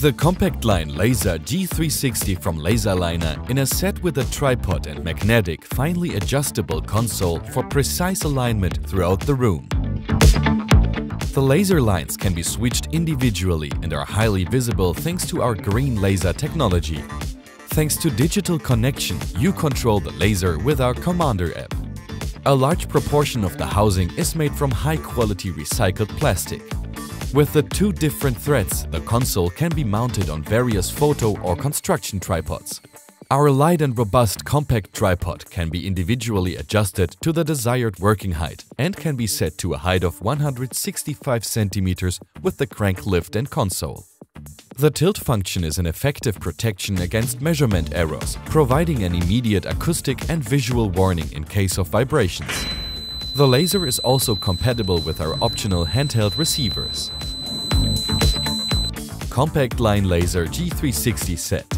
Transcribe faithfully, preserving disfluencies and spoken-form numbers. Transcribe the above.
The CompactLine Laser G three sixty from LaserLiner in a set with a tripod and magnetic, finely adjustable console for precise alignment throughout the room. The laser lines can be switched individually and are highly visible thanks to our green laser technology. Thanks to digital connection, you control the laser with our Commander app. A large proportion of the housing is made from high-quality recycled plastic. With the two different threads, the console can be mounted on various photo or construction tripods. Our light and robust compact tripod can be individually adjusted to the desired working height and can be set to a height of one hundred sixty-five centimeters with the crank lift and console. The tilt function is an effective protection against measurement errors, providing an immediate acoustic and visual warning in case of vibrations. The laser is also compatible with our optional handheld receivers. CompactLine Laser G three sixty set.